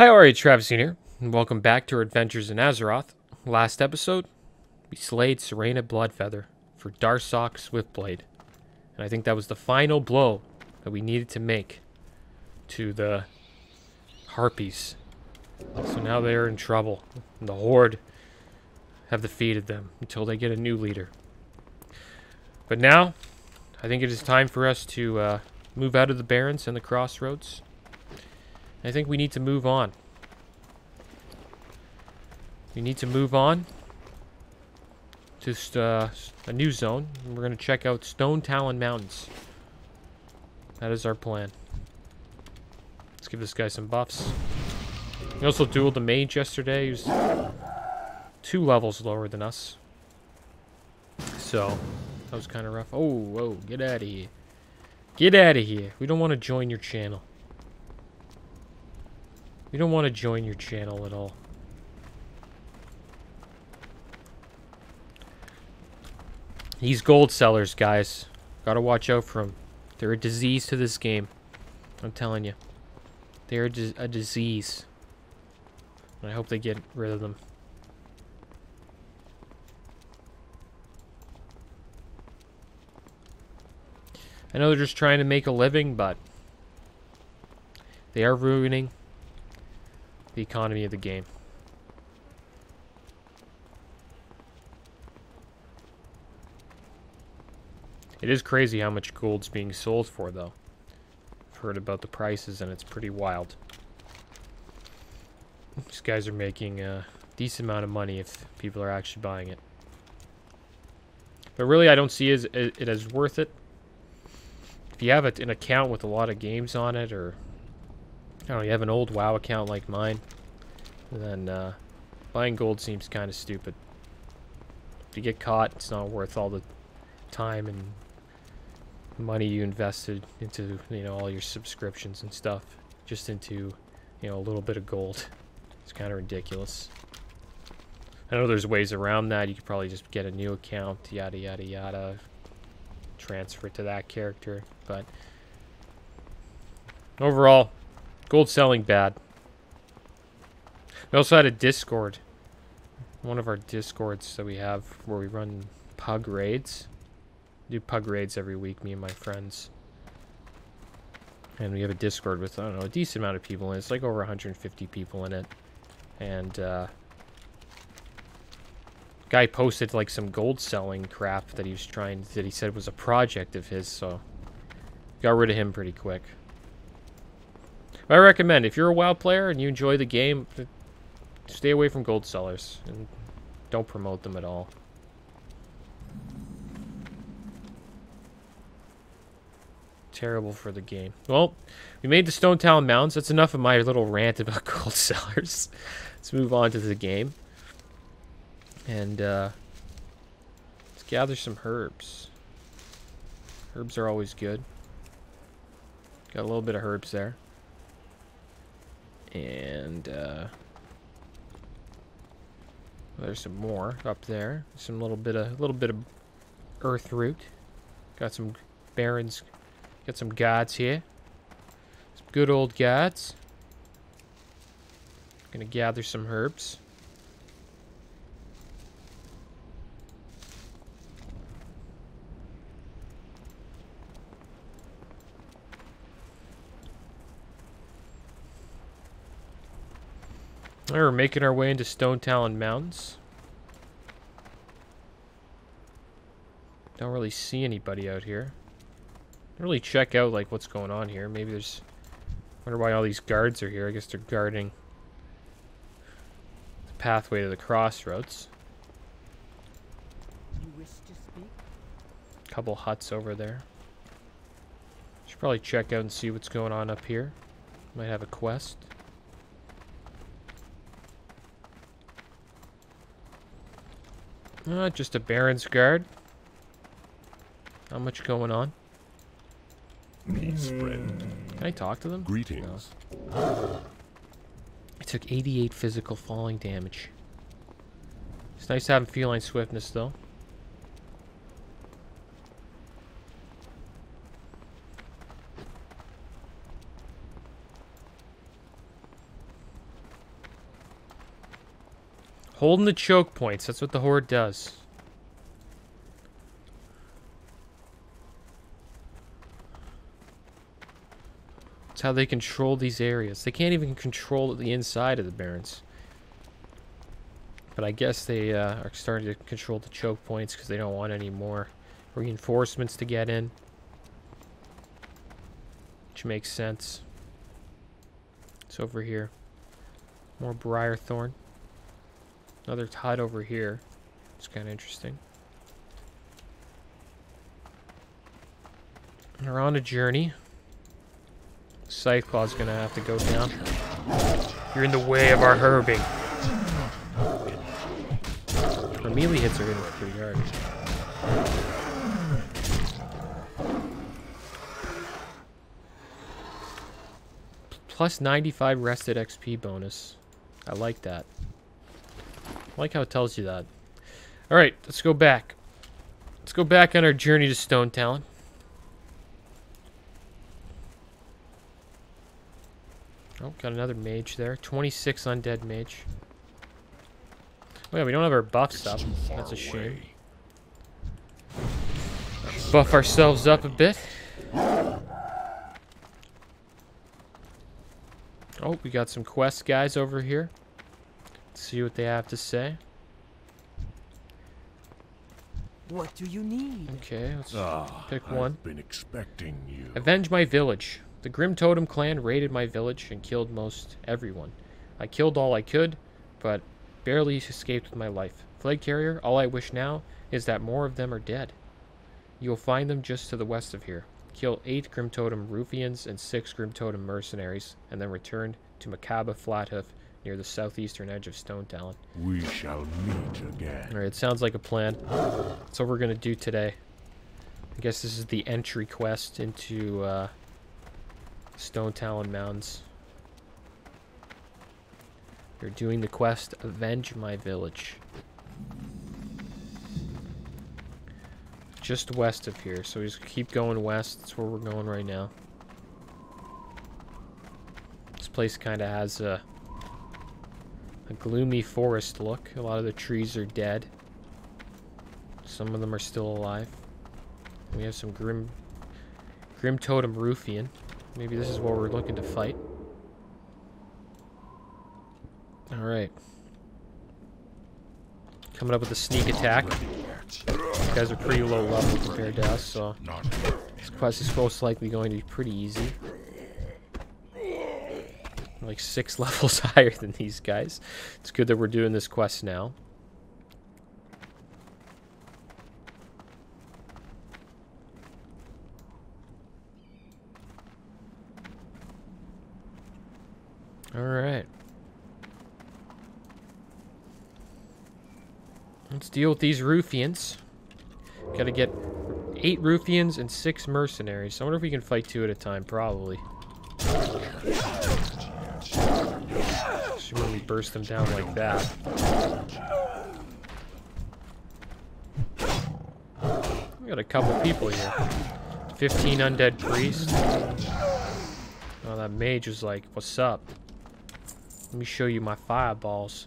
Hi, Ari, Travis Sr., and welcome back to our adventures in Azeroth. Last episode, we slayed Serena Bloodfeather for Darsock Swiftblade. And I think that was the final blow that we needed to make to the Harpies. So now they're in trouble. And the Horde have defeated them until they get a new leader. But now, I think it is time for us to move out of the Barrens and the Crossroads. I think we need to move on. We need to move on to a new zone. And we're going to check out Stone Talon Mountains. That is our plan. Let's give this guy some buffs. We also dueled the mage yesterday. He was 2 levels lower than us. So, that was kind of rough. Oh, whoa, get out of here. Get out of here. We don't want to join your channel. We don't want to join your channel at all. These gold sellers, guys. Gotta watch out for them. They're a disease to this game. I'm telling you. They're a disease. And I hope they get rid of them. I know they're just trying to make a living, but they are ruining the economy of the game. It is crazy how much gold's being sold for, though. I've heard about the prices, and it's pretty wild. These guys are making a decent amount of money if people are actually buying it. But really, I don't see it as worth it. If you have an account with a lot of games on it, or I don't know, you have an old WoW account like mine, then buying gold seems kind of stupid. If you get caught, it's not worth all the time and money you invested into, you know, all your subscriptions and stuff, just into, you know, a little bit of gold. It's kind of ridiculous. I know there's ways around that. You could probably just get a new account, yada yada yada, transfer to that character, but overall, gold selling bad. We also had a Discord. One of our Discords that we have where we run pug raids. We do pug raids every week, me and my friends. And we have a Discord with, I don't know, a decent amount of people in it. It's like over 150 people in it. And guy posted like some gold selling crap that he was trying, that he said was a project of his, so got rid of him pretty quick. I recommend, if you're a WoW player and you enjoy the game, stay away from gold sellers and don't promote them at all. Terrible for the game. Well, we made the Stone Talon Mountains. That's enough of my little rant about gold sellers. Let's move on to the game. And let's gather some herbs. Herbs are always good. Got a little bit of herbs there. And there's some more up there. Some little bit of earth root. Got some barrens. Got some gods here. Some good old gods. Gonna gather some herbs. Alright, we're making our way into Stone Talon Mountains. Don't really see anybody out here. Don't really check out like what's going on here. Maybe there's, wonder why all these guards are here. I guess they're guarding the pathway to the crossroads. You wish to speak? Couple huts over there. Should probably check out and see what's going on up here. Might have a quest. Just a Baron's guard. Not much going on. Peace, friend. Can I talk to them? Greetings. No. I took 88 physical falling damage. It's nice to have him feline swiftness, though. Holding the choke points. That's what the Horde does. That's how they control these areas. They can't even control the inside of the Barrens. But I guess they are starting to control the choke points because they don't want any more reinforcements to get in. Which makes sense. It's over here. More Briarthorn. Another hut over here. It's kind of interesting. We're on a journey. Scytheclaw's gonna have to go down. You're in the way of our herbing. Her melee hits are gonna be pretty hard. Plus 95 rested XP bonus. I like that. I like how it tells you that. Alright, let's go back. Let's go back on our journey to Stone Talon. Oh, got another mage there. 26 undead mage. Oh yeah, we don't have our buffs up. That's a shame. Let's buff ourselves up a bit. Oh, we got some quest guys over here. Let's see what they have to say. What do you need? Okay, let's pick one. I've been expecting you. Avenge my village. The Grim Totem clan raided my village and killed most everyone. I killed all I could, but barely escaped with my life. Flag carrier, all I wish now is that more of them are dead. You'll find them just to the west of here. Kill 8 Grim Totem ruffians and 6 Grim Totem mercenaries, and then return to Macaba Flathoof near the southeastern edge of Stone Talon. We shall meet again. Alright, it sounds like a plan. That's what we're going to do today. I guess this is the entry quest into Stone Talon Mountains. You're doing the quest, Avenge My Village. Just west of here, so we just keep going west. That's where we're going right now. This place kind of has a gloomy forest look. A lot of the trees are dead. Some of them are still alive. We have some Grim Totem Ruffian. Maybe this is what we're looking to fight. Alright. Coming up with a sneak attack. These guys are pretty low level compared to us, so this quest is most likely going to be pretty easy. Like 6 levels higher than these guys. It's good that we're doing this quest now. Alright. Let's deal with these ruffians. Gotta get 8 ruffians and 6 mercenaries. I wonder if we can fight 2 at a time, probably. Especially when we burst them down like that. We got a couple people here. 15 undead priests. Oh, that mage was like, what's up? Let me show you my fireballs.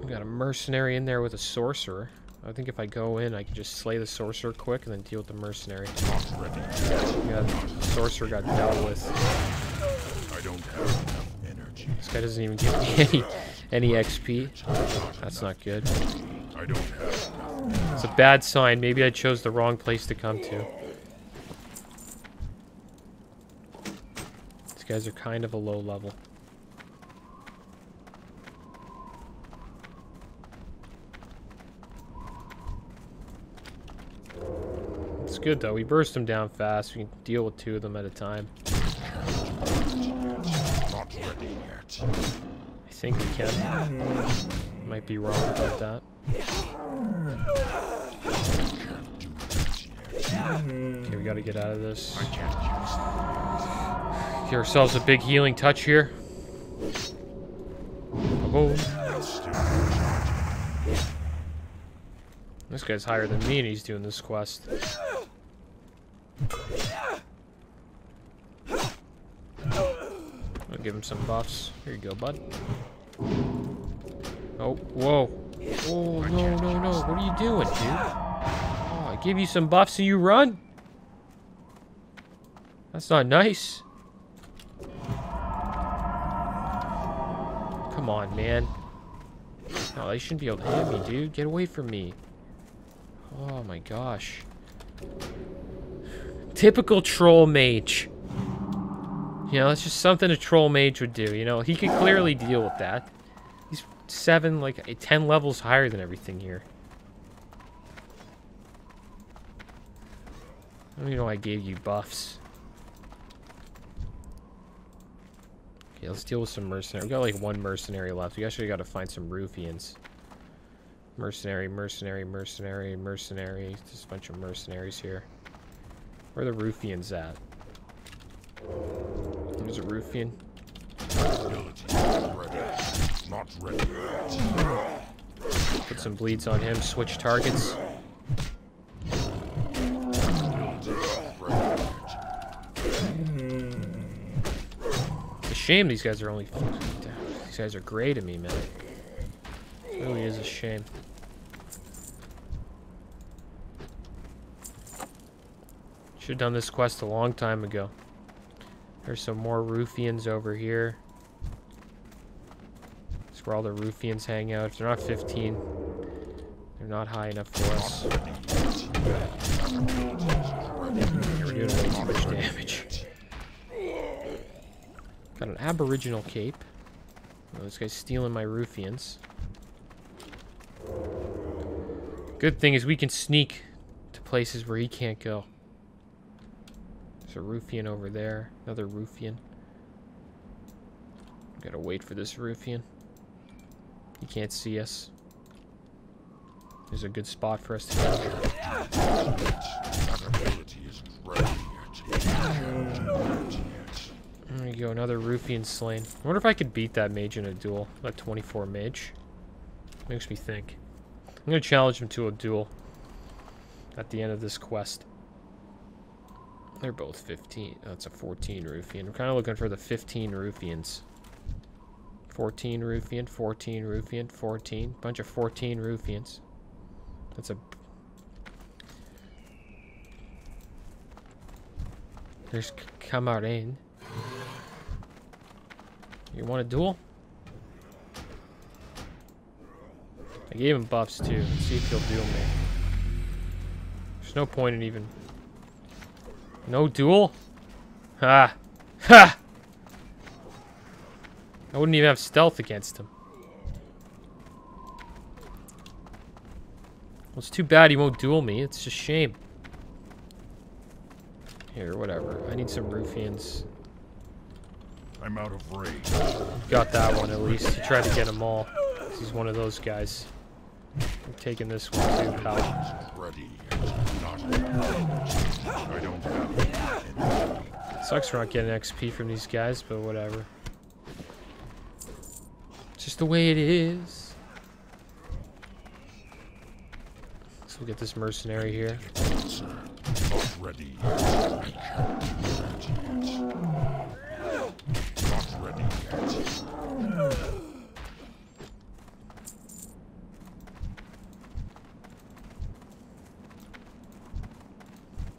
We got a mercenary in there with a sorcerer. I think if I go in, I can just slay the sorcerer quick and then deal with the mercenary. Yeah, the sorcerer got dealt with. I don't have enough energy. This guy doesn't even give me any XP. That's not good. I don't have enough. It's a bad sign. Maybe I chose the wrong place to come to. These guys are kind of a low level. It's good though, we burst them down fast, we can deal with 2 of them at a time. Not ready yet. I think we can. Might be wrong about that. Okay, we gotta get out of this. Get ourselves a big healing touch here. Oh. This guy's higher than me and he's doing this quest. give him some buffs. Here you go, bud. Oh, whoa. Oh, no, no, no. What are you doing, dude? Oh, I give you some buffs so you run? That's not nice. Come on, man. No, they shouldn't be able to hit me, dude. Get away from me. Oh, my gosh. Typical troll mage. You know, that's just something a troll mage would do. You know, he could clearly deal with that. He's 10 levels higher than everything here. I don't even know why I gave you buffs. Okay, let's deal with some mercenaries. We got like one mercenary left. We actually got to find some Ruffians. Mercenary. There's a bunch of mercenaries here. Where are the Ruffians at? There's a Ruffian. Put some bleeds on him. Switch targets. It's a shame these guys are only... These guys are gray to me, man. It really is a shame. Should have done this quest a long time ago. There's some more Ruffians over here. That's where all the Ruffians hang out. If they're not 15, they're not high enough for us. We're doing way too much damage. Got an aboriginal cape. Oh, this guy's stealing my Ruffians. Good thing is we can sneak to places where he can't go. There's a Ruffian over there. Another Ruffian. Gotta wait for this Ruffian. He can't see us. There's a good spot for us to go. There you go, another Ruffian slain. I wonder if I could beat that mage in a duel. That 24 mage. Makes me think. I'm gonna challenge him to a duel at the end of this quest. They're both 15. That's a 14 Ruffian. I'm kind of looking for the 15 Ruffians. 14 Ruffian, 14 Ruffian, 14. Bunch of 14 Ruffians. That's a... There's Camarin. You want a duel? I gave him buffs too. Let's see if he'll duel me. There's no point in even... No duel? Ha! Ha! I wouldn't even have stealth against him. Well, it's too bad he won't duel me. It's a shame. Here, whatever. I need some Ruffians. I'm out of range. Got that one at least. He tried to get them all. He's one of those guys. I'm taking this one too, pal. Ready. I don't have it. Sucks we're not getting XP from these guys, but whatever. It's just the way it is. So we'll get this mercenary here. Not ready. Not ready yet.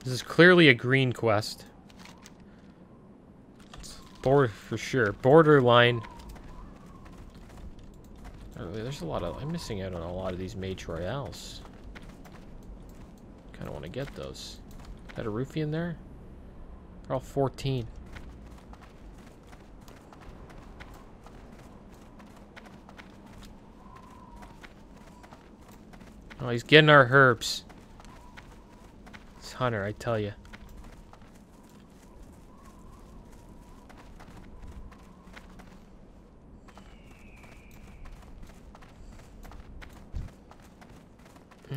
This is clearly a green quest. It's for sure. Borderline. Oh, there's a lot of... I'm missing out on a lot of these Mage Royales. Kind of want to get those. Is that a Ruffian there? They're all 14. Oh, he's getting our herbs. Hunter, I tell you.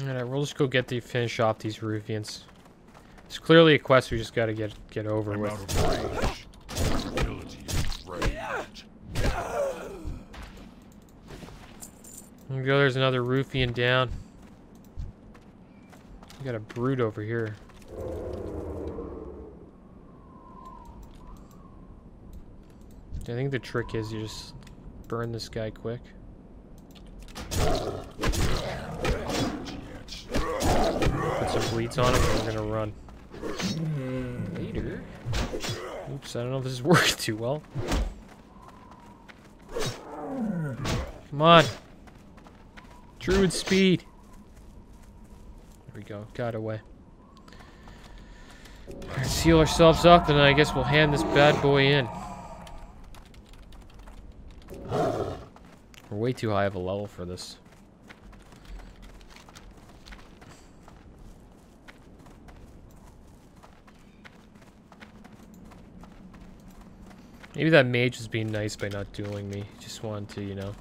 Alright, we'll just go get the finish off these Ruffians. It's clearly a quest we just gotta get over with. There we go, there's another Ruffian down. We got a brood over here. I think the trick is you just burn this guy quick. Put some bleeds on him and we're gonna run. Later. Oops, I don't know if this is working too well. Come on. Druid speed. There we go. Got away. Alright, seal ourselves up and I guess we'll hand this bad boy in. We're way too high of a level for this. Maybe that mage was being nice by not dueling me. Just wanted to, you know.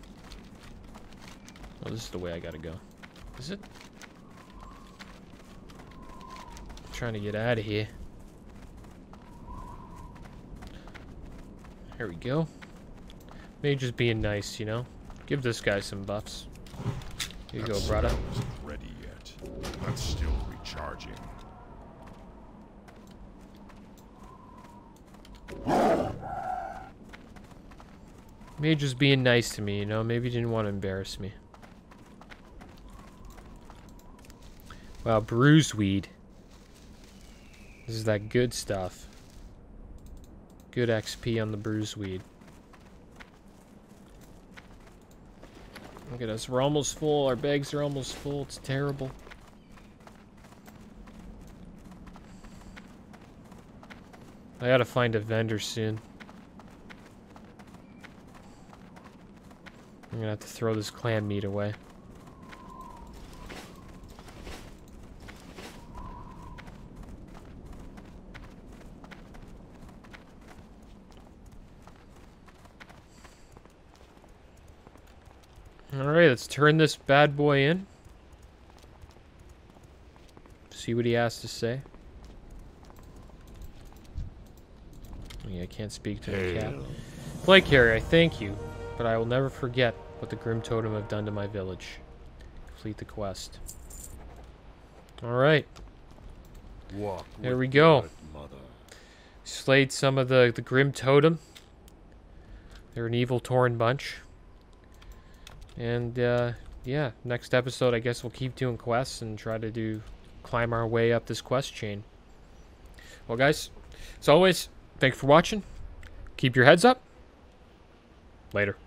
Oh, this is the way I gotta go. Is it? I'm trying to get out of here. Here we go. Mage is being nice, you know. Give this guy some buffs. Here you go, brother. Ready yet? That's still recharging. Mage was being nice to me, you know? Maybe he didn't want to embarrass me. Wow, bruiseweed. This is that good stuff. Good XP on the bruiseweed. Look at us. We're almost full. Our bags are almost full. It's terrible. I gotta find a vendor soon. I'm gonna have to throw this clam meat away. Alright, let's turn this bad boy in. See what he has to say. Yeah, I can't speak to the cat. Blake Harry, I thank you, but I will never forget what the Grim Totem have done to my village. Complete the quest. Alright. There we go. Slayed some of the Grim Totem. They're an evil, torn bunch. And, yeah, next episode I guess we'll keep doing quests and try to climb our way up this quest chain. Well, guys, as always, thank you for watching. Keep your heads up. Later.